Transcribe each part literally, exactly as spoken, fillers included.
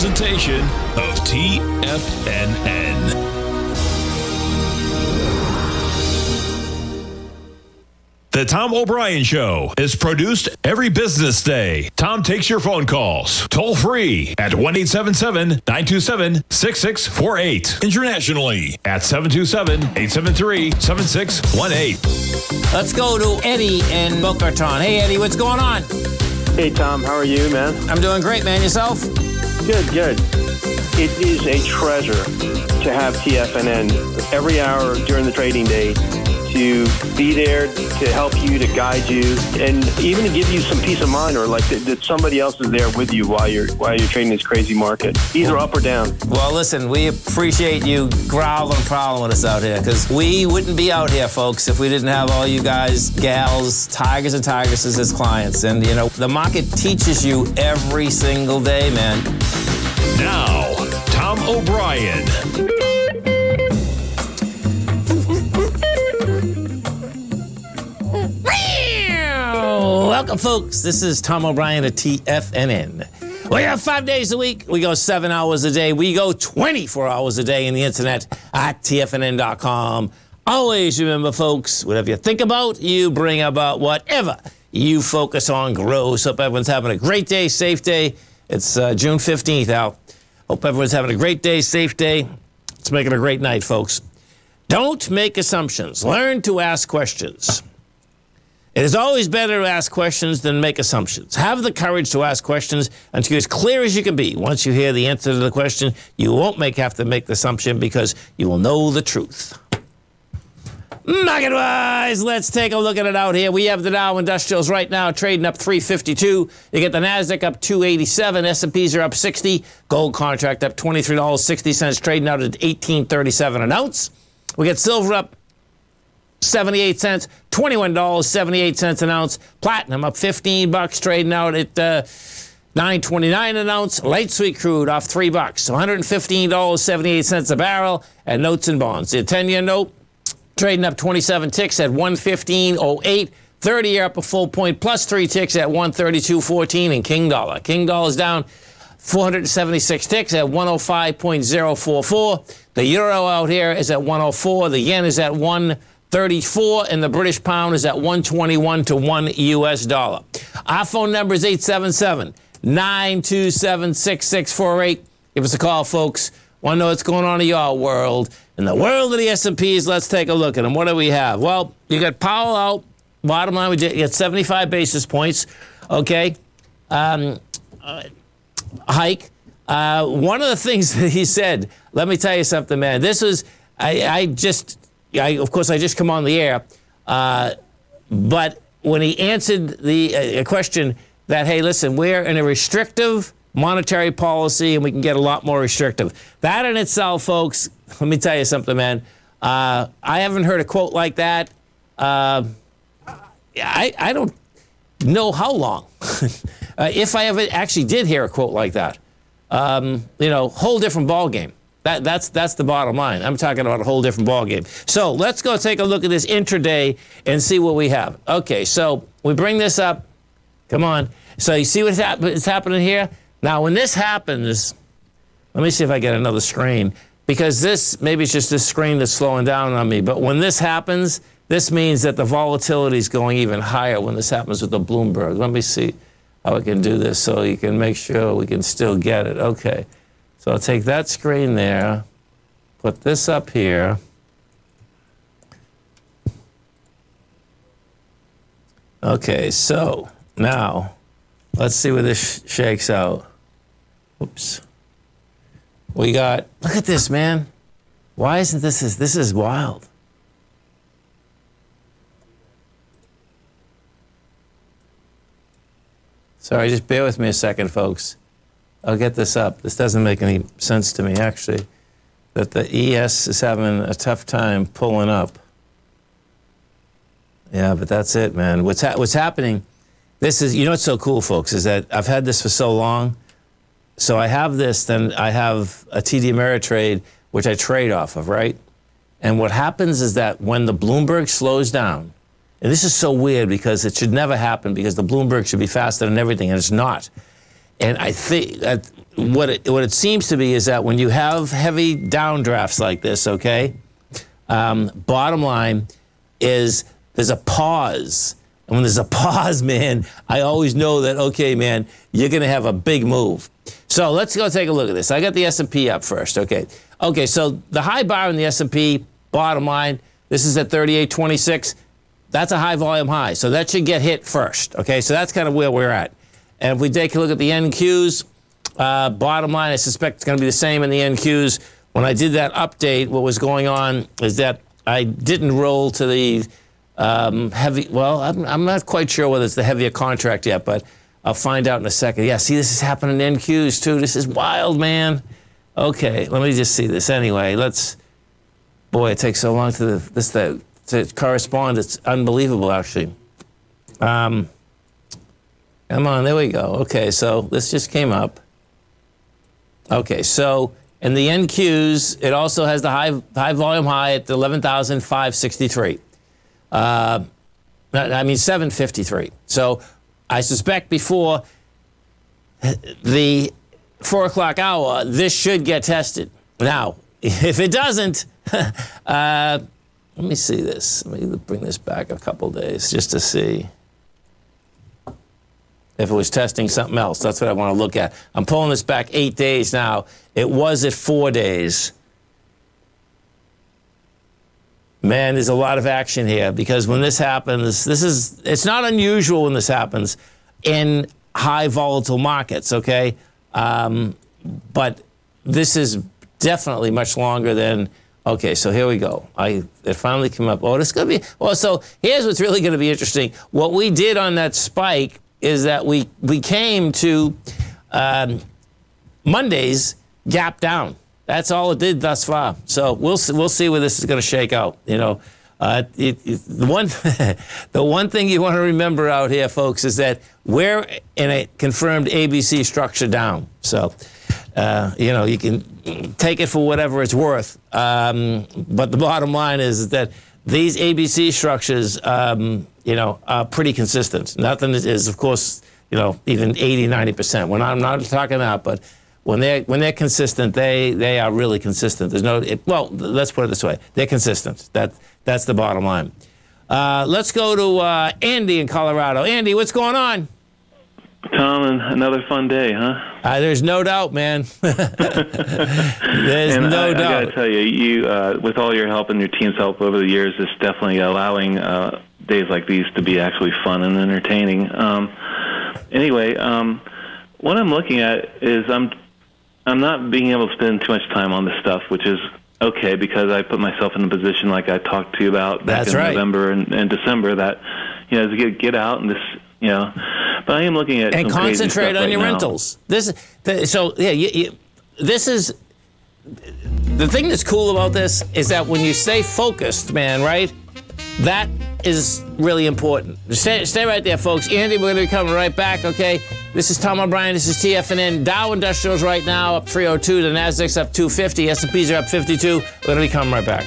presentation of T F N N. The Tom O'Brien Show is produced every business day. Tom takes your phone calls, toll free at one eight seven seven, nine two seven, six six four eight. Internationally at seven two seven, eight seven three, seven six one eight. Let's go to Eddie in Boca Raton. Hey, Eddie, what's going on? Hey, Tom, how are you, man? I'm doing great, man. Yourself? Good, good. It is a treasure to have T F N N every hour during the trading day to be there to help you, to guide you, and even to give you some peace of mind, or like that, that somebody else is there with you while you're while you're trading this crazy market, either up or down. Well, listen, we appreciate you growling and prowling with us out here, because we wouldn't be out here, folks, if we didn't have all you guys, gals, tigers and tigresses as clients. And, you know, the market teaches you every single day, man. Now, Tom O'Brien. Welcome, folks. This is Tom O'Brien at T F N N. We have five days a week. We go seven hours a day. We go twenty-four hours a day in the internet at T F N N dot com. Always remember, folks, whatever you think about, you bring about. Whatever you focus on grows. Hope everyone's having a great day, safe day. It's uh, June fifteenth out. Hope everyone's having a great day, safe day. Let's make it a great night, folks. Don't make assumptions. Learn to ask questions. It is always better to ask questions than make assumptions. Have the courage to ask questions until you're as clear as you can be. Once you hear the answer to the question, you won't make have to make the assumption, because you will know the truth. Market-wise, let's take a look at it out here. We have the Dow Industrials right now trading up three fifty-two. You get the Nasdaq up two eighty-seven. S and Ps are up sixty. Gold contract up twenty-three dollars and sixty cents, trading out at eighteen thirty-seven an ounce. We get silver up seventy-eight cents, twenty-one dollars and seventy-eight cents an ounce. Platinum up fifteen bucks, trading out at uh, nine twenty-nine an ounce. Light sweet crude off three bucks, so one hundred fifteen dollars and seventy-eight cents a barrel. And notes and bonds. The ten-year note trading up twenty-seven ticks at one fifteen oh eight. thirty-year up a full point, plus three ticks at one thirty-two fourteen. And King Dollar. King Dollar's down four hundred seventy-six ticks at one oh five point oh four four. The euro out here is at one oh four. The yen is at one thirty-four, and the British pound is at one twenty-one to one U S dollar. Our phone number is eight seven seven, nine two seven, six six four eight. Give us a call, folks. Want to know what's going on in your world. In the world of the S and Ps, let's take a look at them. What do we have? Well, you got Powell out. Bottom line, we did get seventy-five basis points. Okay. Um, uh, hike. Uh, one of the things that he said, let me tell you something, man. This is, I, I just, I, of course, I just come on the air. Uh, but when he answered the uh, question that, hey, listen, we're in a restrictive monetary policy and we can get a lot more restrictive. That in itself, folks, let me tell you something, man. Uh, I haven't heard a quote like that. Uh, I, I don't know how long. Uh, if I ever actually did hear a quote like that, um, you know, whole different ball game. That, that's that's the bottom line. I'm talking about a whole different ball game. So let's go take a look at this intraday and see what we have. Okay, so we bring this up. Come on. So you see what's hap what's happening here? Now, when this happens, let me see if I get another screen, because this, maybe it's just this screen that's slowing down on me. But when this happens, this means that the volatility is going even higher when this happens with the Bloomberg. Let me see how I can do this so you can make sure we can still get it. Okay. So I'll take that screen there, put this up here. Okay, so now let's see where this sh shakes out. Oops. We got, look at this, man. Why isn't this, this, this is wild. Sorry, just bear with me a second, folks. I'll get this up. This doesn't make any sense to me, actually, that the E S is having a tough time pulling up. Yeah, but that's it, man. What's, ha what's happening, this is, you know what's so cool, folks, is that I've had this for so long. So I have this, then I have a T D Ameritrade, which I trade off of, right? And what happens is that when the Bloomberg slows down, and this is so weird because it should never happen, because the Bloomberg should be faster than everything, and it's not. And I think that what it, what it seems to be is that when you have heavy downdrafts like this, okay, um, bottom line is there's a pause. And when there's a pause, man, I always know that, okay, man, you're going to have a big move. So let's go take a look at this. I got the S and P up first, okay. Okay, so the high bar in the S and P, bottom line, this is at thirty-eight twenty-six. That's a high volume high, so that should get hit first, okay? So that's kind of where we're at. And if we take a look at the N Qs, uh, bottom line, I suspect it's going to be the same in the N Qs. When I did that update, what was going on is that I didn't roll to the um, heavy, well, I'm, I'm not quite sure whether it's the heavier contract yet, but I'll find out in a second. Yeah, see, this is happening in N Qs, too. This is wild, man. Okay, let me just see this anyway. Let's, boy, it takes so long to, the, this, the, to correspond. It's unbelievable, actually. Um, come on, there we go. Okay, so this just came up. Okay, so in the N Qs, it also has the high, high volume high at eleven thousand five hundred sixty-three. Uh, I mean, seven fifty-three. So I suspect before the four o'clock hour, this should get tested. Now, if it doesn't, uh, let me see this. Let me bring this back a couple days just to see if it was testing something else. That's what I want to look at. I'm pulling this back eight days now. It was at four days. Man, there's a lot of action here because when this happens, this is, it's not unusual when this happens in high volatile markets, okay? Um, but this is definitely much longer than, okay, so here we go. I, it finally came up. Oh, this is going to be, well, so here's what's really going to be interesting. What we did on that spike is that we, we came to um, Monday's gap down. That's all it did thus far. So we'll see, we'll see where this is going to shake out, you know. Uh, it, it, the one, the one thing you want to remember out here, folks, is that we're in a confirmed A B C structure down. So, uh, you know, you can take it for whatever it's worth. Um, but the bottom line is that these A B C structures, um, you know, are pretty consistent. Nothing is, of course, you know, even eighty, ninety percent. We're not, I'm not talking that, but when they're, when they're consistent, they, they are really consistent. There's no, it, well, let's put it this way. They're consistent. That, that's the bottom line. Uh, let's go to uh, Andy in Colorado. Andy, what's going on? Tom, another fun day, huh? Uh, there's no doubt, man. There's and no I, doubt. I got to tell you, you uh, with all your help and your team's help over the years, it's definitely allowing uh, days like these to be actually fun and entertaining. Um, anyway, um, what I'm looking at is I'm I'm not being able to spend too much time on this stuff, which is okay, because I put myself in a position like I talked to you about back That's in right. November and, and December that, you know, to get, get out and this, you know. But I am looking at and some concentrate on right your now. Rentals. This, the, so yeah, you, you, this is the thing that's cool about this is that when you stay focused, man, right? That is really important. Stay, stay right there, folks. Andy, we're going to be coming right back, okay? This is Tom O'Brien. This is T F N N. Dow Industrials right now up three oh two. The Nasdaq's up two fifty. S and Ps are up fifty-two. We're going to be coming right back.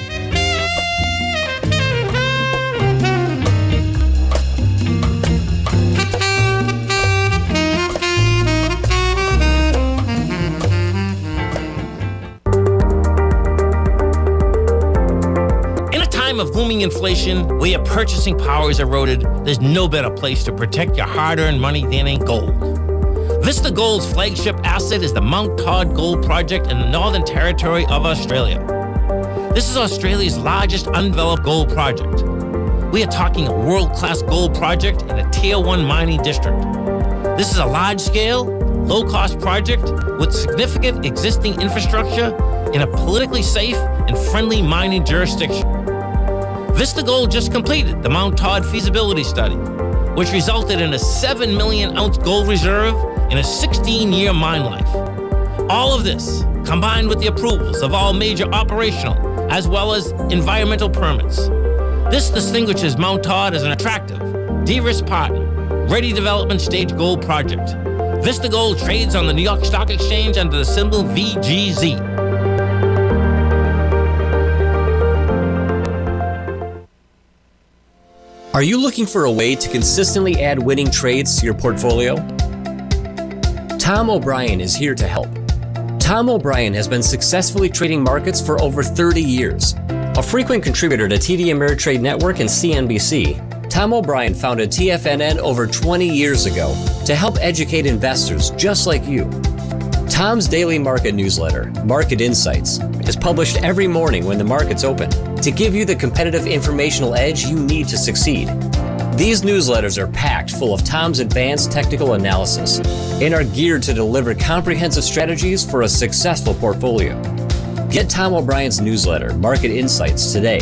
Of booming inflation, where your purchasing power is eroded, there's no better place to protect your hard-earned money than in gold. Vista Gold's flagship asset is the Mount Todd Gold Project in the Northern Territory of Australia. This is Australia's largest undeveloped gold project. We are talking a world-class gold project in a Tier one mining district. This is a large-scale, low-cost project with significant existing infrastructure in a politically safe and friendly mining jurisdiction. Vista Gold just completed the Mount Todd feasibility study, which resulted in a seven million ounce gold reserve and a sixteen year mine life. All of this, combined with the approvals of all major operational as well as environmental permits. This distinguishes Mount Todd as an attractive, de-risk partner, ready development stage gold project. Vista Gold trades on the New York Stock Exchange under the symbol V G Z. Are you looking for a way to consistently add winning trades to your portfolio? Tom O'Brien is here to help. Tom O'Brien has been successfully trading markets for over thirty years. A frequent contributor to T D Ameritrade Network and C N B C, Tom O'Brien founded T F N N over twenty years ago to help educate investors just like you. Tom's daily market newsletter, Market Insights, is published every morning when the markets open to give you the competitive informational edge you need to succeed. These newsletters are packed full of Tom's advanced technical analysis and are geared to deliver comprehensive strategies for a successful portfolio. Get Tom O'Brien's newsletter, Market Insights, today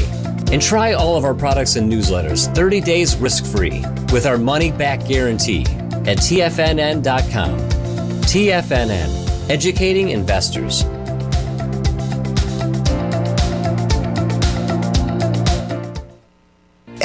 and try all of our products and newsletters thirty days risk-free with our money-back guarantee at T F N N dot com. T F N N, educating investors.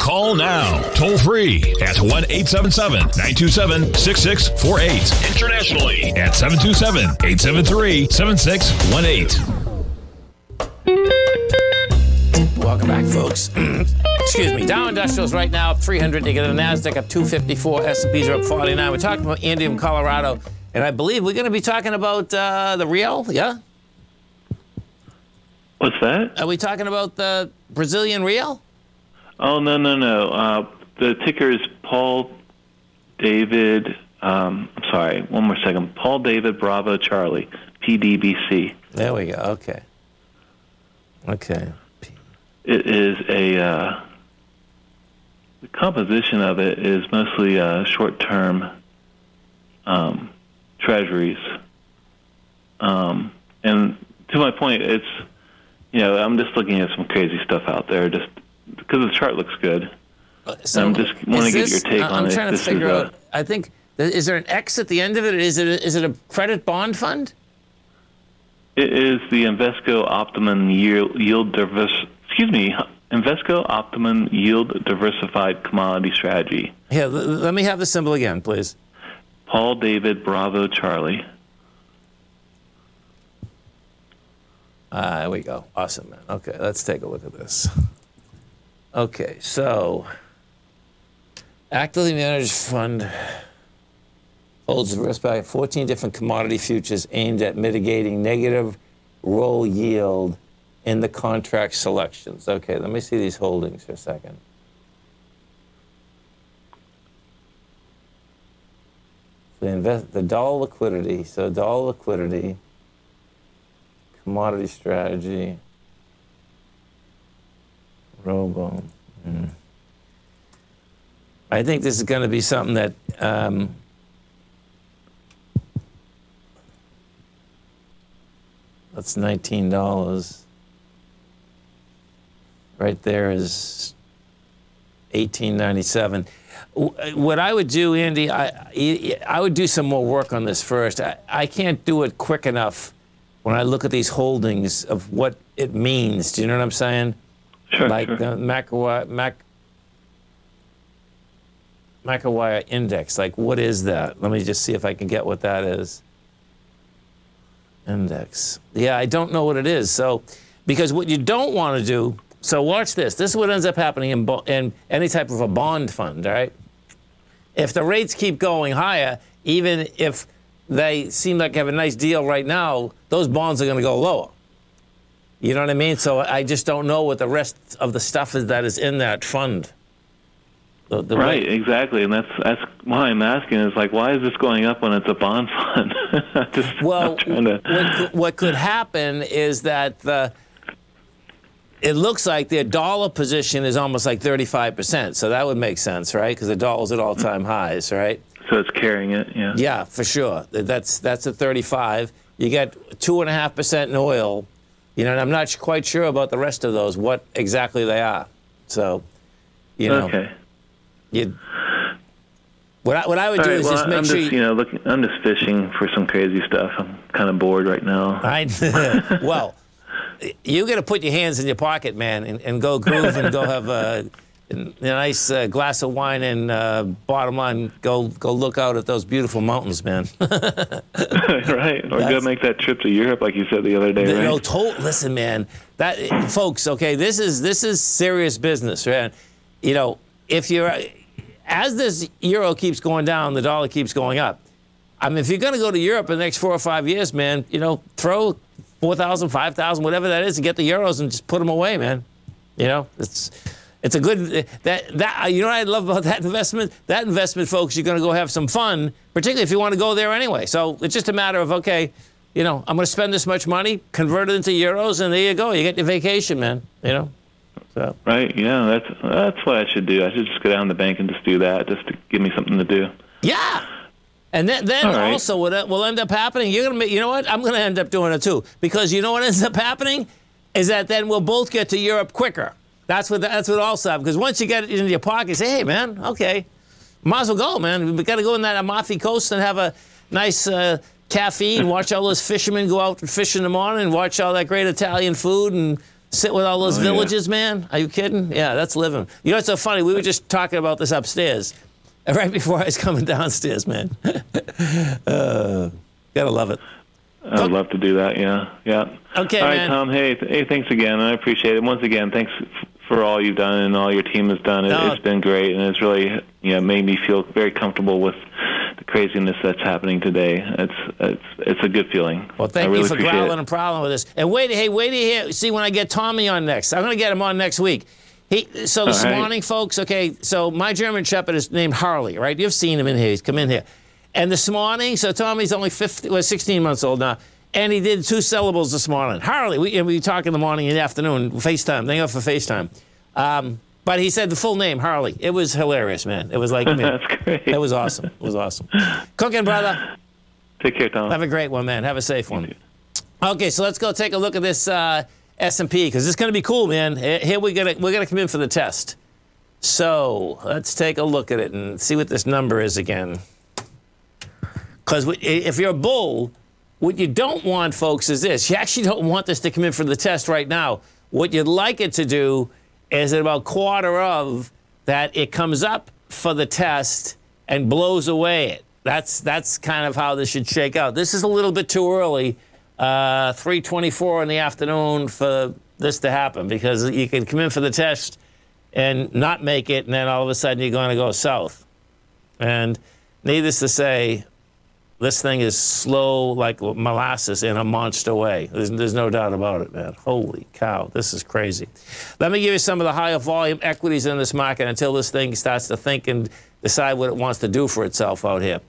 Call now, toll free at one eight seven seven, nine two seven, six six four eight. Internationally at seven two seven, eight seven three, seven six one eight. Welcome back, folks. Excuse me. Dow Industrials right now up three hundred. You get a Nasdaq up two fifty-four. S and Ps are up forty-nine. We're talking about Indium, Colorado, and I believe we're going to be talking about uh, the real, yeah? What's that? Are we talking about the Brazilian real? Oh, no, no, no. Uh, the ticker is Paul David, um, I'm sorry, one more second. Paul David Bravo Charlie, P D B C. There we go. Okay. Okay. It is a, uh, the composition of it is mostly uh, short-term um, treasuries. Um, and to my point, it's, you know, I'm just looking at some crazy stuff out there, just because the chart looks good. So I'm just want to get your take on it. I'm trying to figure out, I think, is there an X at the end of it? Is it a, is it a credit bond fund? It is the Invesco Optimum Yield, Yield Divers, excuse me, Invesco Optimum Yield Diversified Commodity Strategy. Yeah, let me have the symbol again, please. Paul David Bravo Charlie. Ah, uh, there we go. Awesome, man. Okay, let's take a look at this. Okay, so actively managed fund holds diversified by fourteen different commodity futures aimed at mitigating negative roll yield in the contract selections. Okay, let me see these holdings for a second. The invest the dollar liquidity, so dollar liquidity, commodity strategy. Robo. Mm. I think this is going to be something that um, that's nineteen dollars. Right there is eighteen ninety-seven. What I would do, Andy, I I would do some more work on this first. I, I can't do it quick enough when I look at these holdings of what it means. Do you know what I'm saying? Sure, like sure. The Macawire, Mac, Macawire index, like what is that? Let me just see if I can get what that is. Index. Yeah, I don't know what it is. So, because what you don't want to do, so watch this. This is what ends up happening in, in any type of a bond fund, right? If the rates keep going higher, even if they seem like they have a nice deal right now, those bonds are going to go lower. You know what I mean? So I just don't know what the rest of the stuff is that is in that fund. The, the right, rate. Exactly, and that's that's why I'm asking. Is like, why is this going up when it's a bond fund? Just, well, to... what, what could happen is that the it looks like their dollar position is almost like thirty-five percent. So that would make sense, right? Because the dollar's at all-time highs, right? So it's carrying it, yeah. Yeah, for sure. That's that's a thirty-five. You get two and a half percent in oil. You know, and I'm not quite sure about the rest of those. What exactly they are? So, you know. Okay. You, what I, what I would All do right, is well, just make I'm sure just, you, you know. Look, I'm just fishing for some crazy stuff. I'm kind of bored right now. I well, you got to put your hands in your pocket, man, and, and go groove and go have a, a nice uh, glass of wine and uh, bottom line, go go look out at those beautiful mountains, man. Right, or That's, go make that trip to Europe, like you said the other day. The, right? No, to, listen, man. That folks, okay, this is this is serious business, man. You know, if you're As this euro keeps going down, the dollar keeps going up. I mean, if you're going to go to Europe in the next four or five years, man, you know, throw four thousand, five thousand, whatever that is, and get the euros and just put them away, man. You know, it's it's a good that that you know what I love about that investment? That investment, folks, you're going to go have some fun, particularly if you want to go there anyway. So it's just a matter of, okay, you know, I'm going to spend this much money, convert it into euros, and there you go. You get your vacation, man. You know. So. Right, yeah, that's that's what I should do. I should just go down to the bank and just do that, just to give me something to do. Yeah, and then, then right. also what will end up happening, you're gonna, you know what, I'm gonna end up doing it too, because you know what ends up happening is that then we'll both get to Europe quicker. That's what that's what also happens, because once you get it into your pocket, you say, hey man, okay, might as well go, man. We got to go in that Amalfi Coast and have a nice uh, cafe and watch all those fishermen go out and fish in the morning and watch all that great Italian food and. Sit with all those oh, villages, yeah. Man. Are you kidding? Yeah, that's living. You know, it's so funny. We were just talking about this upstairs, right before I was coming downstairs, man. uh, gotta love it. I'd Go. love to do that. Yeah, yeah. Okay, all right, man. Tom. Hey, th hey, thanks again. I appreciate it. Once again, thanks f for all you've done and all your team has done. It, no. It's been great, and it's really you know made me feel very comfortable with the craziness that's happening today. It's it's it's a good feeling. Well, thank really you for growling it. and prowling with us. And wait, hey, wait to hear. See when I get Tommy on next. I'm gonna get him on next week. He so this right. morning, folks. Okay, so my German Shepherd is named Harley, right? You've seen him in here. He's come in here. And this morning, so Tommy's only fifteen, well, sixteen months old now, and he did two syllables this morning. Harley, we we talk in the morning and the afternoon. FaceTime. Thank you for FaceTime. Um, But he said the full name, Harley. It was hilarious, man. It was like, man, that's great. It was awesome. It was awesome. Cooking, brother. Take care, Tom. Have a great one, man. Have a safe one. Okay, so let's go take a look at this uh, S and P because it's going to be cool, man. Here we gotta, we're going to come in for the test. So let's take a look at it and see what this number is again. Because if you're a bull, what you don't want, folks, is this. You actually don't want this to come in for the test right now. What you'd like it to do is at about quarter of that it comes up for the test and blows away it. That's that's kind of how this should shake out. This is a little bit too early, uh, three twenty-four in the afternoon for this to happen because you can come in for the test and not make it, and then all of a sudden you're going to go south. And needless to say, this thing is slow like molasses in a monster way. There's, there's no doubt about it, man. Holy cow, this is crazy. Let me give you some of the higher volume equities in this market until this thing starts to think and decide what it wants to do for itself out here.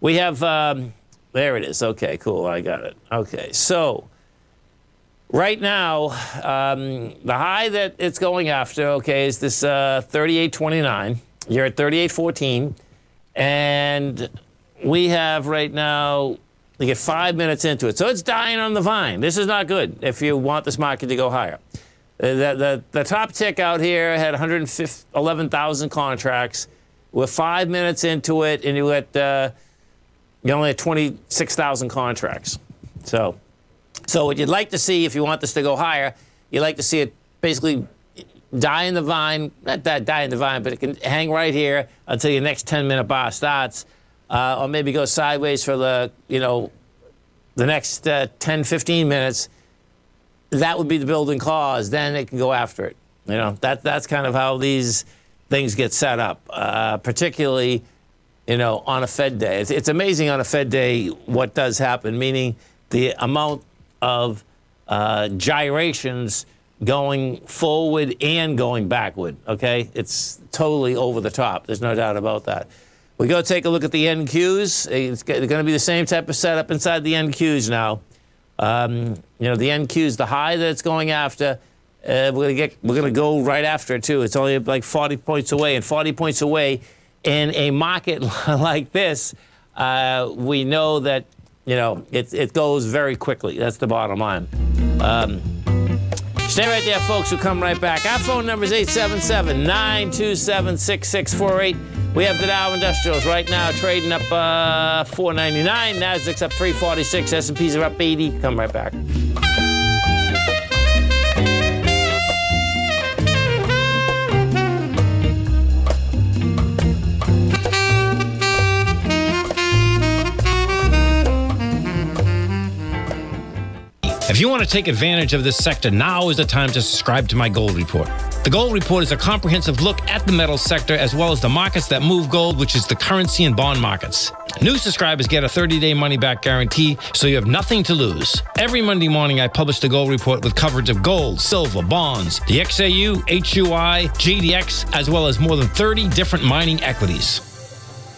We have, um, there it is. Okay, cool, I got it. Okay, so right now, um, the high that it's going after, okay, is this uh, thirty-eight twenty-nine. You're at thirty-eight fourteen, and we have right now, you get five minutes into it. So it's dying on the vine. This is not good if you want this market to go higher. The, the, the top tick out here had one hundred eleven thousand contracts. We're five minutes into it, and you got, uh, you only had twenty-six thousand contracts. So, so what you'd like to see if you want this to go higher, you'd like to see it basically die in the vine, not that die in the vine, but it can hang right here until your next ten minute bar starts. Uh, or maybe go sideways for the, you know, the next uh, ten, fifteen minutes. That would be the building cause. Then it can go after it. You know, that that's kind of how these things get set up, uh, particularly, you know, on a Fed day. It's, it's amazing on a Fed day what does happen, meaning the amount of uh, gyrations going forward and going backward, okay? It's totally over the top. There's no doubt about that. We go take a look at the N Qs. It's going to be the same type of setup inside the N Qs now. Um, you know, the N Qs, the high that it's going after, uh, we're going to get, we're going to go right after it too. It's only like forty points away, and forty points away in a market like this, uh, we know that, you know, it, it goes very quickly. That's the bottom line. Um, Stay right there, folks. We'll come right back. Our phone number is eight seven seven, nine two seven, six six four eight. We have the Dow Industrials right now trading up uh, four ninety-nine. Nasdaq's up three forty-six. S and Ps are up eighty. Come right back. If you want to take advantage of this sector, now is the time to subscribe to my Gold Report. The Gold Report is a comprehensive look at the metals sector as well as the markets that move gold, which is the currency and bond markets. New subscribers get a thirty-day money-back guarantee, so you have nothing to lose. Every Monday morning, I publish the Gold Report with coverage of gold, silver, bonds, the X A U, H U I, G D X, as well as more than thirty different mining equities.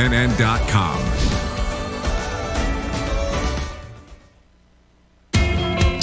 N N dot com.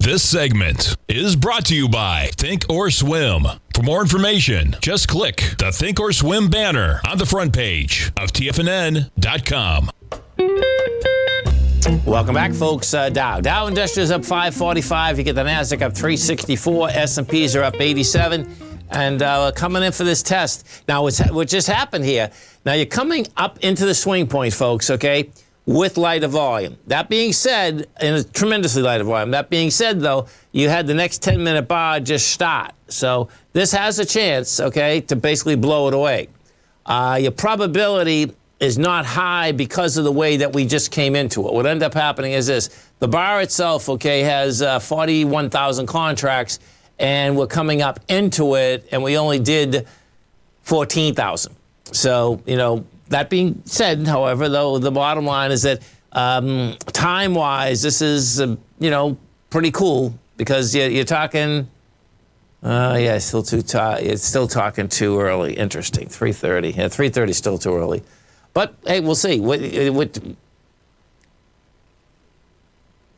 This segment is brought to you by Think or Swim. For more information, just click the Think or Swim banner on the front page of T F N N dot com. Welcome back, folks. Uh, Dow. Dow Industrials up five forty-five. You get the Nasdaq up three sixty-four. S and Ps are up eighty-seven. And uh, coming in for this test. Now, what's, what just happened here? Now, you're coming up into the swing point, folks, okay, with lighter volume. That being said, and a tremendously lighter volume. That being said, though, you had the next ten-minute bar just start. So this has a chance, okay, to basically blow it away. Uh, your probability is not high because of the way that we just came into it. What ended up happening is this. The bar itself, okay, has uh, forty-one thousand contracts, and we're coming up into it, and we only did fourteen thousand. So, you know, that being said, however, though, the bottom line is that um, time-wise, this is, uh, you know, pretty cool because you're, you're talking, uh, yeah, still too it's still talking too early. Interesting, three thirty. Yeah, three thirty is still too early. But, hey, we'll see. What, what,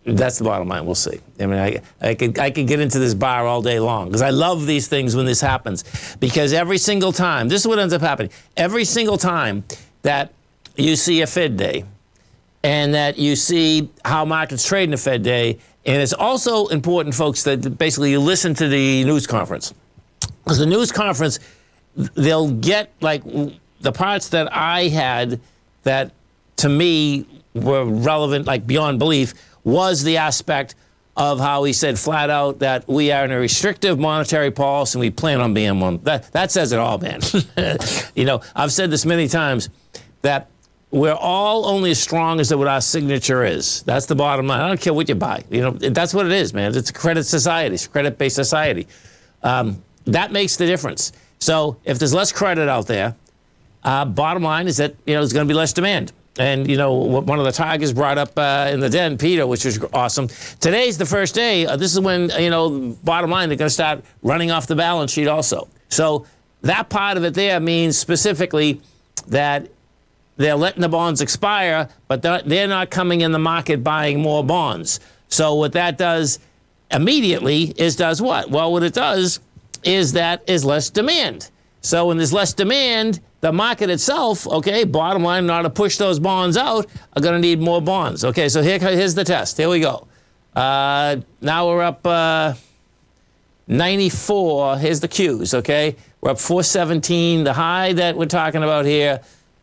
That's the bottom line. We'll see. I mean, I, I, could, I could get into this bar all day long because I love these things when this happens. Because every single time, this is what ends up happening. Every single time that you see a Fed day and that you see how markets trade in a Fed day, and it's also important, folks, that basically you listen to the news conference. Because the news conference, they'll get, like, the parts that I had that, to me, were relevant, like, beyond belief, was the aspect of how he said flat out that we are in a restrictive monetary policy and we plan on being one. That, that says it all, man. You know, I've said this many times, that we're all only as strong as that what our signature is. That's the bottom line. I don't care what you buy. You know, that's what it is, man. It's a credit society. It's a credit-based society. Um, that makes the difference. So if there's less credit out there, uh, bottom line is that, you know, there's going to be less demand. And, you know, one of the Tigers brought up uh, in the den, Peter, which was awesome. Today's the first day. Uh, this is when, you know, bottom line, they're going to start running off the balance sheet also. So that part of it there means specifically that they're letting the bonds expire, but they're, they're not coming in the market buying more bonds. So what that does immediately is does what? Well, what it does is that is less demand. So when there's less demand, the market itself, okay, bottom line, in order to push those bonds out, are going to need more bonds. Okay, so here, here's the test. Here we go. Uh, now we're up uh, ninety-four. Here's the Qs, okay? We're up four seventeen. The high that we're talking about here,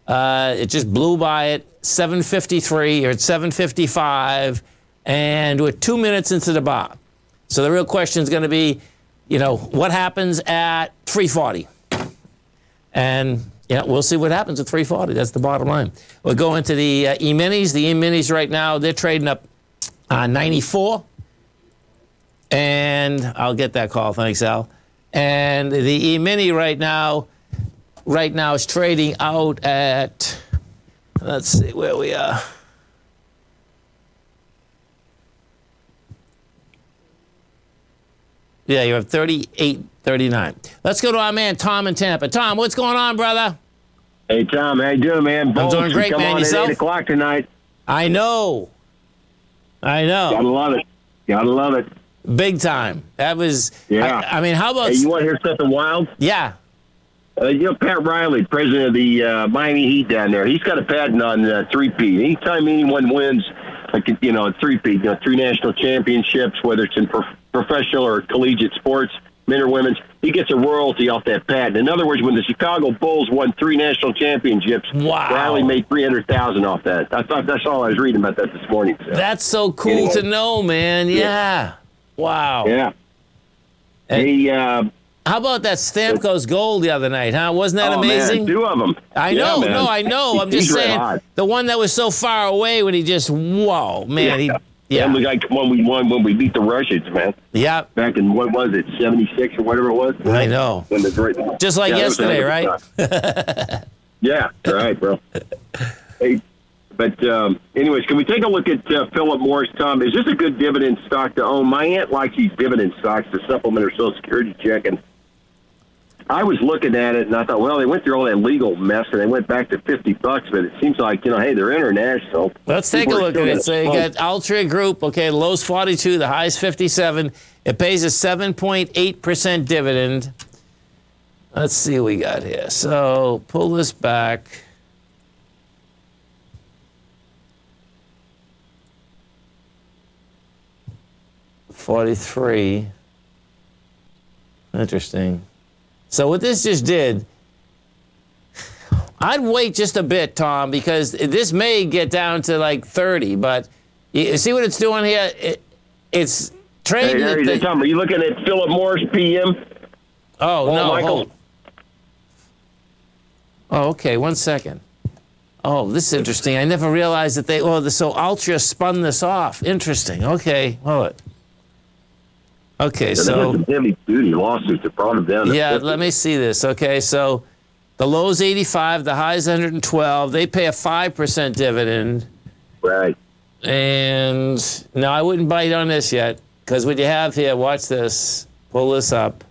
uh, it just blew by it, seven fifty-three. You're at seven fifty-five, and we're two minutes into the bar. So the real question is going to be, you know, what happens at three forty? And yeah, we'll see what happens at three forty. That's the bottom line. We'll go into the uh, E-minis. The E-minis right now, they're trading up uh, ninety-four. And I'll get that call. Thanks, Al. And the E-mini right now, right now is trading out at, let's see where we are. Yeah, you have thirty-eight thirty-nine. Let's go to our man, Tom in Tampa. Tom, what's going on, brother? Hey, Tom, how you doing, man? Bold, I'm doing great, come man. On yourself? At eight o'clock tonight. I know. I know. Gotta love it. Gotta love it. Big time. That was, yeah. I, I mean, how about... Hey, you want to hear something wild? Yeah. Uh, you know, Pat Riley, president of the uh, Miami Heat down there, he's got a patent on uh, three-peat. Anytime anyone wins, like, you know, three-peat, you know, three national championships, whether it's in... professional or collegiate sports, men or women's, he gets a royalty off that patent. In other words, when the Chicago Bulls won three national championships, wow. Riley made three hundred thousand dollars off that. I thought that's all I was reading about that this morning. So. That's so cool anyway. To know, man. Yeah. yeah. Wow. Yeah. And he, uh, how about that Stamkos goal the other night, huh? Wasn't that oh, amazing? Man, two of them. I yeah, know. Man. No, I know. I'm just saying hot. The one that was so far away when he just, whoa, man. Yeah. He, Yeah, and we got when we won when we beat the Russians, man. Yeah, back in what was it, seventy-six or whatever it was. I know. When the, just like yeah, yesterday, right? Yeah, right, bro. Hey, but um, anyways, can we take a look at uh, Philip Morris, Tom? Is this a good dividend stock to own? My aunt likes these dividend stocks to supplement her Social Security check, and I was looking at it and I thought, well, they went through all that legal mess and they went back to fifty bucks, but it seems like, you know, hey, they're international. Let's take a look at it. So you got Altria Group, okay, low's forty-two, the high's fifty-seven. It pays a seven point eight percent dividend. Let's see what we got here. So pull this back. forty-three. Interesting. So what this just did, I'd wait just a bit, Tom, because this may get down to like thirty. But you see what it's doing here? It, it's trading. Hey, the, Tom, are you looking at Philip Morris P M? Oh, oh no, Michael. Hold. Oh, okay, one second. Oh, this is interesting. I never realized that they. Oh, the, so Altria spun this off. Interesting. Okay, hold it. Okay, and so heavy duty lawsuits that brought them down. Yeah, fifty. Let me see this. Okay, so the low's eighty-five, the high's one hundred twelve. They pay a five percent dividend. Right. And now I wouldn't bite on this yet because what you have here, watch this. Pull this up.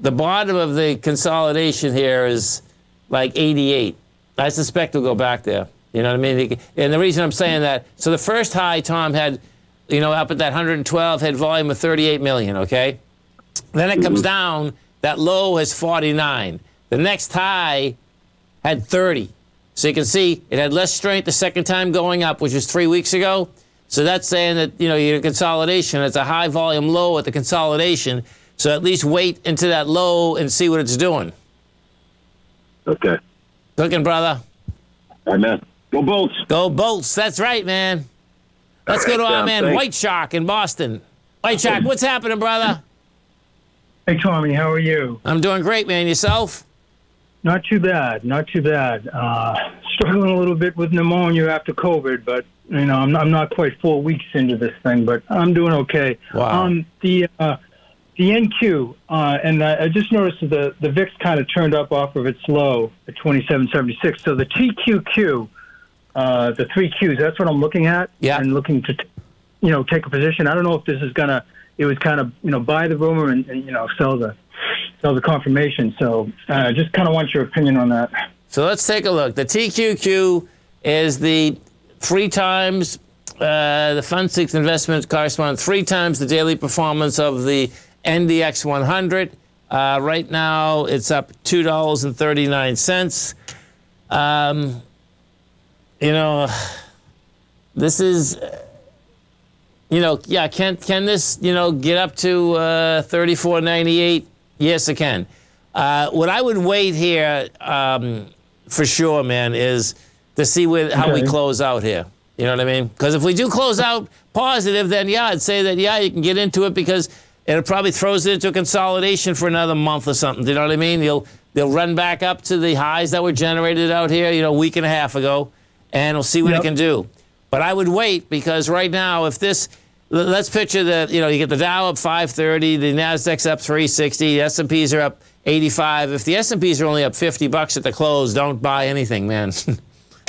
The bottom of the consolidation here is like eighty-eight. I suspect we'll go back there. You know what I mean? And the reason I'm saying that, so the first high Tom had, you know, up at that one hundred twelve, had volume of thirty-eight million, okay? Then it comes down, that low is forty-nine. The next high had thirty. So you can see it had less strength the second time going up, which was three weeks ago. So that's saying that, you know, your consolidation, it's a high volume low at the consolidation. So at least wait into that low and see what it's doing. Okay. Cooking, brother. Amen. Go Bolts. Go Bolts. That's right, man. Let's right, go to our Tom, man thanks. White Shark in Boston. White Shark, what's happening, brother? Hey, Tommy, how are you? I'm doing great, man. Yourself? Not too bad. Not too bad. Uh, struggling a little bit with pneumonia after COVID, but, you know, I'm not, I'm not quite four weeks into this thing, but I'm doing okay. Wow. Um, the uh, the N Q, uh, and I, I just noticed that the, the V I X kind of turned up off of its low at twenty-seven seventy-six. So the T Q Q, uh, the three Qs, that's what I'm looking at. Yeah. And looking to, you know, take a position. I don't know if this is going to... It was kind of, you know, buy the rumor and, and you know, sell the sell the confirmation. So I uh, just kind of want your opinion on that. So let's take a look. The T Q Q is the three times, uh, the Fund six investments correspond three times the daily performance of the N D X one hundred. Uh, right now it's up two dollars and thirty-nine cents. Um, you know, this is... Uh, You know, yeah, can can this, you know, get up to uh, thirty-four ninety-eight? Yes, it can. Uh, what I would wait here um, for sure, man, is to see with, how okay. we close out here. You know what I mean? Because if we do close out positive, then, yeah, I'd say that, yeah, you can get into it because it probably throws it into a consolidation for another month or something. Do you know what I mean? They'll, they'll run back up to the highs that were generated out here, you know, a week and a half ago, and we'll see what yep. it can do. But I would wait because right now, if this, let's picture that, you know, you get the Dow up five thirty, the Nasdaq's up three sixty, the S and Ps are up eighty-five. If the S and Ps are only up fifty bucks at the close, don't buy anything, man.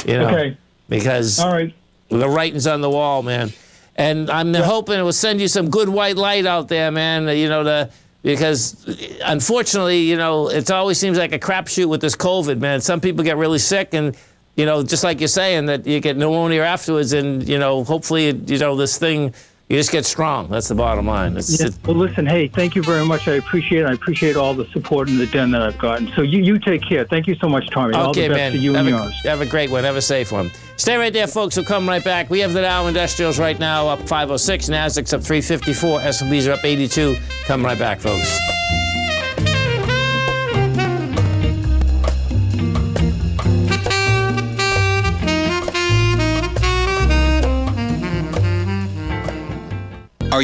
You know, okay. Because all right. the writing's on the wall, man. And I'm yeah. hoping it will send you some good white light out there, man. You know, the because unfortunately, you know, it always seems like a crapshoot with this COVID, man. Some people get really sick and. You know, just like you're saying, that you get pneumonia afterwards and, you know, hopefully, you know, this thing, you just get strong. That's the bottom line. It's, yeah. it's, well, listen, hey, thank you very much. I appreciate it. I appreciate all the support in the den that I've gotten. So you, you take care. Thank you so much, Tommy. Okay, all the best man. to you have and a, yours. Have a great one. Have a safe one. Stay right there, folks. We'll come right back. We have the Dow Industrials right now up five oh six. Nasdaq's up three fifty-four. S and Ps are up eighty-two. Come right back, folks. Are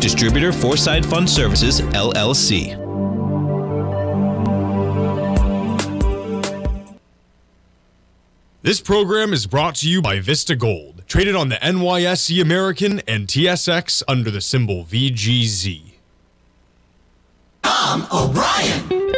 Distributor Foreside Fund Services, L L C. This program is brought to you by Vista Gold, traded on the N Y S E American and T S X under the symbol V G Z. Tom O'Brien.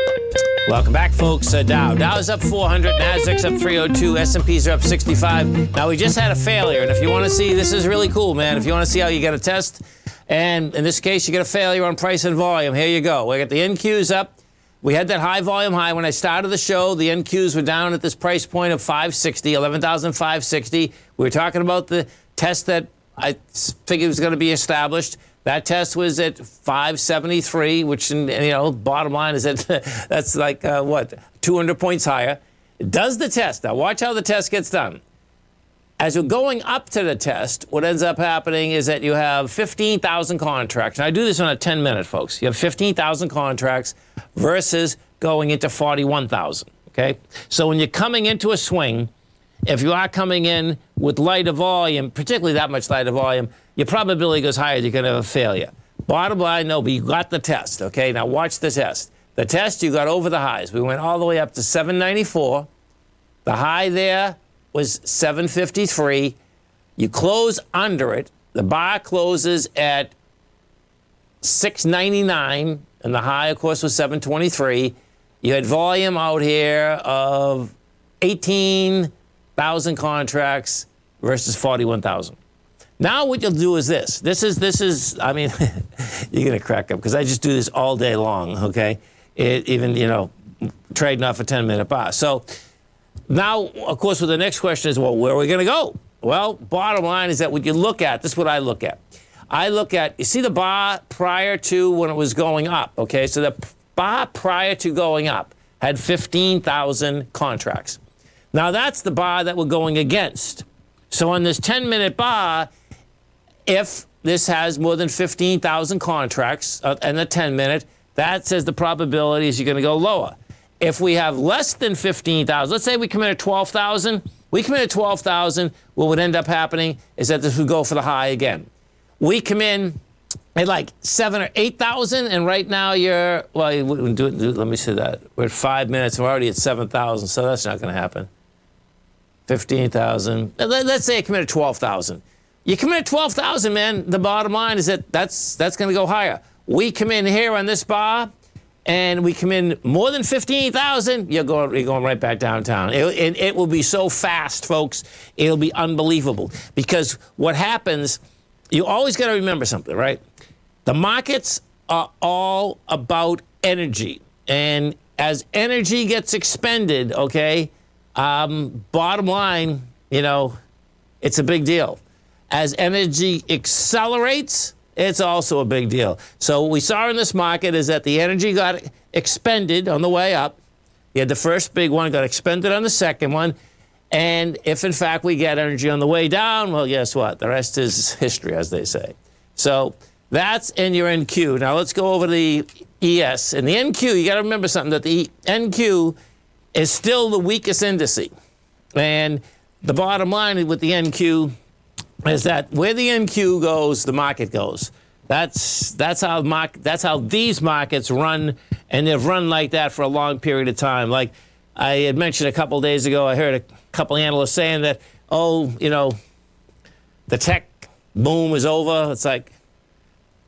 Welcome back, folks. Uh, Dow. Dow is up four hundred, Nasdaq's up three oh two, S and P's are up sixty-five. Now, we just had a failure, and if you want to see, this is really cool, man. If you want to see how you get a test, and in this case, you get a failure on price and volume. Here you go. We got the N Qs up. We had that high volume high. When I started the show, the N Qs were down at this price point of five sixty, eleven thousand five hundred sixty. We were talking about the test that I figured was going to be established. That test was at five seventy-three, which, you know, bottom line is that that's like, uh, what, two hundred points higher. It does the test. Now, watch how the test gets done. As you're going up to the test, what ends up happening is that you have fifteen thousand contracts. And I do this on a ten minute, folks. You have fifteen thousand contracts versus going into forty-one thousand, okay? So when you're coming into a swing, if you are coming in with lighter volume, particularly that much lighter volume, your probability goes higher. You're going to have a failure. Bottom line, no, but you got the test, okay? Now watch the test. The test, you got over the highs. We went all the way up to seven ninety-four. The high there was seven fifty-three. You close under it. The bar closes at six ninety-nine, and the high, of course, was seven twenty-three. You had volume out here of eighteen thousand contracts versus forty-one thousand. Now what you'll do is this. This is, this is I mean, you're going to crack up because I just do this all day long, okay? It, even, you know, trading off a ten minute bar. So now, of course, well, the next question is, well, where are we going to go? Well, bottom line is that what you look at, this is what I look at. I look at, you see the bar prior to when it was going up, okay? So the bar prior to going up had fifteen thousand contracts. Now, that's the bar that we're going against. So on this ten minute bar, if this has more than fifteen thousand contracts uh, and the ten minute, that says the probability is you're going to go lower. If we have less than fifteen thousand, let's say we committed twelve thousand, we committed twelve thousand, what would end up happening is that this would go for the high again. We come in at like seven or eight thousand, and right now you're, well, you wouldn't do it, let me see that. We're at five minutes, we're already at seven thousand, so that's not going to happen. fifteen thousand, let's say I committed twelve thousand. You committed twelve thousand, man, the bottom line is that that's, that's going to go higher. We come in here on this bar, and we come in more than fifteen thousand, you're going, you're going right back downtown. It, it, it will be so fast, folks. It'll be unbelievable. Because what happens, you always got to remember something, right? The markets are all about energy. And as energy gets expended, okay, um, bottom line, you know, it's a big deal. As energy accelerates, it's also a big deal. So what we saw in this market is that the energy got expended on the way up. You had the first big one, got expended on the second one. And if, in fact, we get energy on the way down, well, guess what? The rest is history, as they say. So that's in your N Q. Now let's go over to the E S. In the N Q, you got to remember something, that the N Q is still the weakest indice. And the bottom line with the N Q is that where the N Q goes, the market goes. That's, that's, how mar that's how these markets run, and they've run like that for a long period of time. Like I had mentioned a couple days ago, I heard a couple analysts saying that, oh, you know, the tech boom is over. It's like,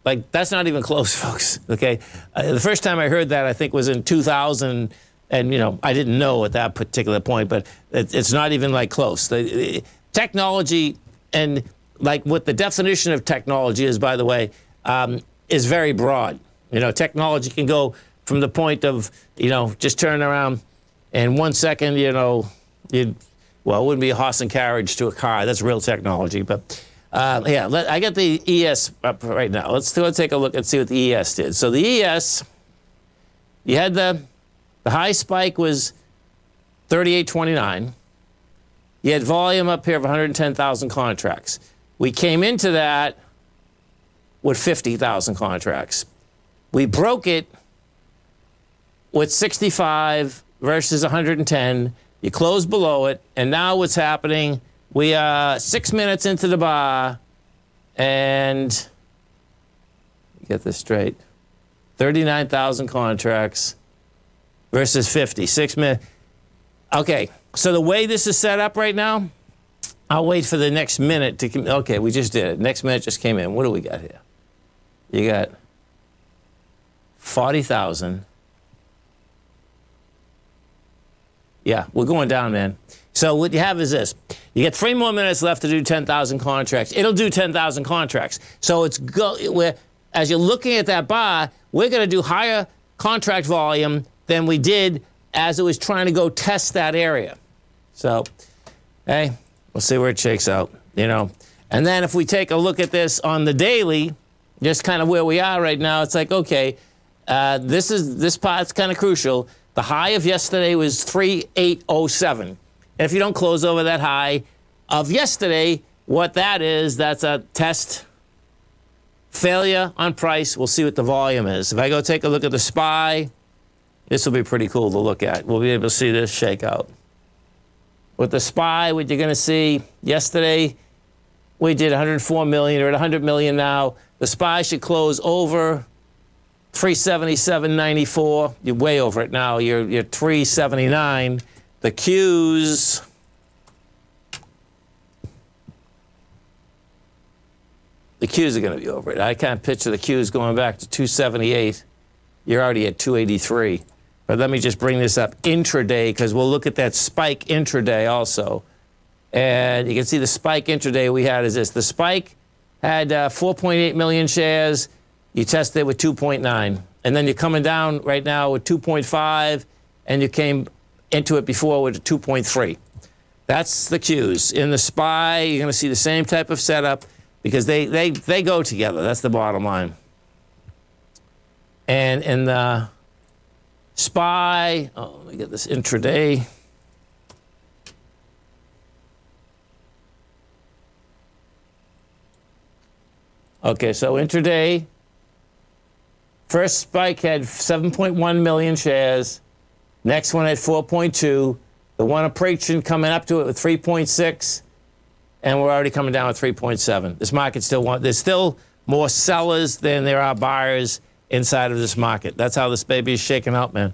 Like, that's not even close, folks, okay? Uh, the first time I heard that, I think, was in two thousand, and, you know, I didn't know at that particular point, but it, it's not even, like, close. The, the technology, and, like, what the definition of technology is, by the way, um, is very broad. You know, technology can go from the point of, you know, just turn around, and one second, you know, you'd, well, it wouldn't be a horse and carriage to a car. That's real technology, but... Uh, yeah, let, I got the E S up right now. Let's, let's take a look and see what the E S did. So the E S, you had the, the high spike was thirty-eight twenty-nine. You had volume up here of one hundred ten thousand contracts. We came into that with fifty thousand contracts. We broke it with sixty-five versus one hundred ten. You closed below it, and now what's happening... We are six minutes into the bar, and get this straight, thirty-nine thousand contracts versus fifty, six minutes. Okay, so the way this is set up right now, I'll wait for the next minute to, okay, we just did it. Next minute just came in. What do we got here? You got forty thousand. Yeah, we're going down, man. So what you have is this. You get three more minutes left to do ten thousand contracts. It'll do ten thousand contracts. So it's go, we're, as you're looking at that bar, we're going to do higher contract volume than we did as it was trying to go test that area. So, hey, we'll see where it shakes out, you know. And then if we take a look at this on the daily, just kind of where we are right now, it's like, okay, uh, this is this part's kind of crucial. The high of yesterday was three eight oh seven. And if you don't close over that high of yesterday, what that is, that's a test failure on price. We'll see what the volume is. If I go take a look at the S P Y, this will be pretty cool to look at. We'll be able to see this shake out. With the S P Y, what you're going to see yesterday, we did one hundred four million dollars. We're at one hundred million dollars now. The S P Y should close over three seventy-seven ninety-four. You're way over it now. You're, you're three seventy-nine. The Qs, the Qs are going to be over it. I can't picture the Qs going back to two seventy-eight. You're already at two eighty-three. But let me just bring this up intraday, because we'll look at that spike intraday also. And you can see the spike intraday we had is this. The spike had uh, four point eight million shares. You tested it with two point nine. And then you're coming down right now with two point five, and you came into it before with a two point three. That's the Qs. In the S P Y, you're going to see the same type of setup, because they, they, they go together. That's the bottom line. And in the S P Y, oh, let me get this intraday. Okay, so intraday, first spike had seven point one million shares. Next one at four point two, the one approaching coming up to it with three point six, and we're already coming down with three point seven. This market still wants, there's still more sellers than there are buyers inside of this market. That's how this baby is shaking out, man.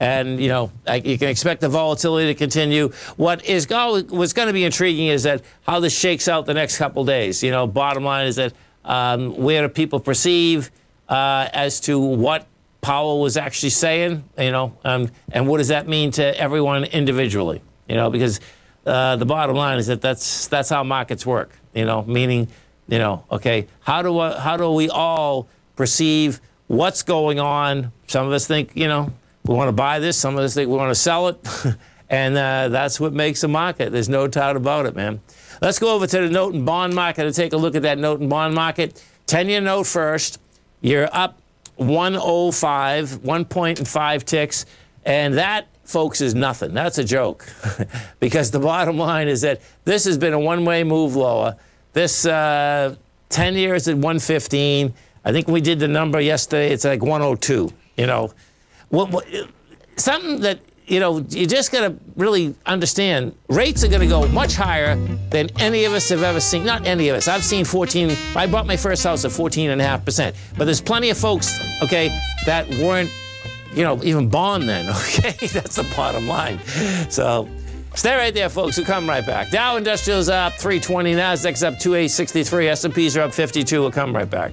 And, you know, I, you can expect the volatility to continue. What is going, what's going to be intriguing is that how this shakes out the next couple days. You know, bottom line is that um, where do people perceive uh, as to what Powell was actually saying, you know, um, and what does that mean to everyone individually? You know, because uh, the bottom line is that that's that's how markets work. You know, meaning, you know, okay, how do uh, how do we all perceive what's going on? Some of us think, you know, we want to buy this. Some of us think we want to sell it, and uh, that's what makes a market. There's no doubt about it, man. Let's go over to the note and bond market and take a look at that note and bond market. Ten-year note first. You're up one oh five, one point five ticks, and that, folks, is nothing. That's a joke, because the bottom line is that this has been a one-way move lower. This uh, ten years is at one fifteen. I think we did the number yesterday. It's like one oh two, you know. What, what, something that, you know, you just got to really understand. Rates are going to go much higher than any of us have ever seen. Not any of us. I've seen fourteen. I bought my first house at fourteen and a half percent. But there's plenty of folks, okay, that weren't, you know, even born then, okay? That's the bottom line. So stay right there, folks. We'll come right back. Dow Industrials up three twenty. Nasdaq's up two eight six three. S and P's are up fifty-two. We'll come right back.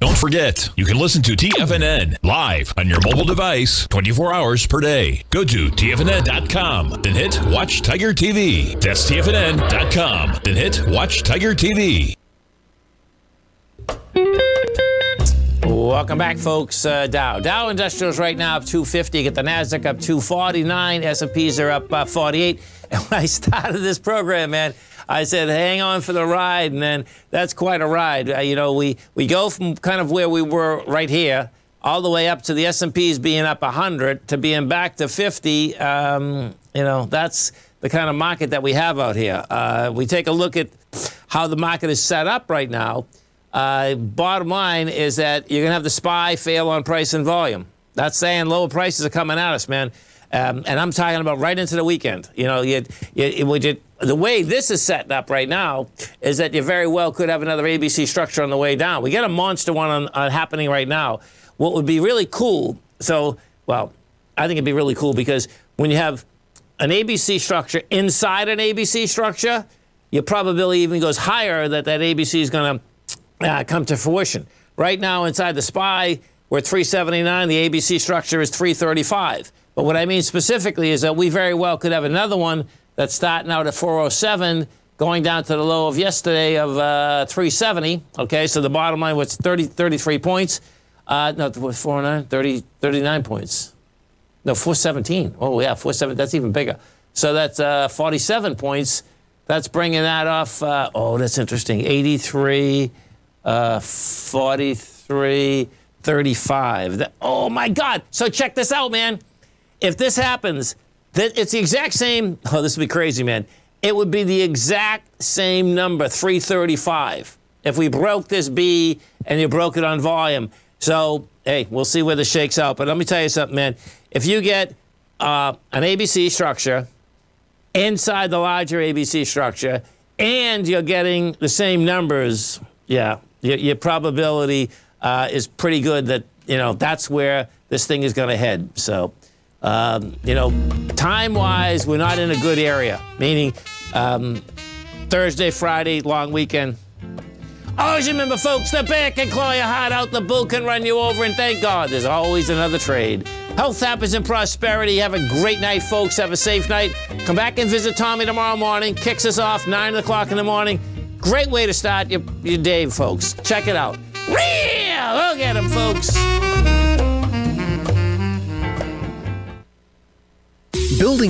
Don't forget, you can listen to T F N N live on your mobile device twenty-four hours per day. Go to T F N N dot com, then hit Watch Tiger T V. That's T F N N dot com, then hit Watch Tiger T V. Welcome back, folks. Uh, Dow. Dow Industrials right now up two fifty. You get the Nasdaq up two forty-nine. S and Ps are up uh, forty-eight. And when I started this program, man, I said, hang on for the ride, and then that's quite a ride. Uh, you know, we, we go from kind of where we were right here all the way up to the S and Ps being up one hundred to being back to fifty. Um, you know, that's the kind of market that we have out here. Uh, we take a look at how the market is set up right now. Uh, bottom line is that you're going to have the S P Y fail on price and volume. That's saying lower prices are coming at us, man. Um, and I'm talking about right into the weekend. You know, you, you, would you, the way this is setting up right now is that you very well could have another A B C structure on the way down. We got a monster one on, on happening right now. What would be really cool, so, well, I think it'd be really cool because when you have an A B C structure inside an A B C structure, your probability even goes higher that that A B C is going to uh, come to fruition. Right now, inside the S P Y, we're at three seventy-nine. The A B C structure is three thirty-five. But what I mean specifically is that we very well could have another one that's starting out at four oh seven, going down to the low of yesterday of uh, three seventy. Okay, so the bottom line was thirty, thirty-three points. Uh, no, four oh nine, thirty, thirty-nine points. No, four seventeen. Oh, yeah, four seventeen. That's even bigger. So that's uh, forty-seven points. That's bringing that off. Uh, oh, that's interesting. eighty-three, uh, forty-three, thirty-five. That, oh, my God. So check this out, man. If this happens, that it's the exact same. Oh, this would be crazy, man. It would be the exact same number, three thirty-five. if we broke this B and you broke it on volume. So, hey, we'll see where this shakes out. But let me tell you something, man. If you get uh, an A B C structure inside the larger A B C structure and you're getting the same numbers, yeah, your, your probability uh, is pretty good that, you know, that's where this thing is going to head. So, um, you know, time-wise, we're not in a good area, meaning um, Thursday, Friday, long weekend. Always remember, folks, the bear can claw your heart out, the bull can run you over, and thank God there's always another trade. Health, happiness, and prosperity. Have a great night, folks. Have a safe night. Come back and visit Tommy tomorrow morning. Kicks us off nine o'clock in the morning. Great way to start your, your day, folks. Check it out. Real! Look at him, folks. Building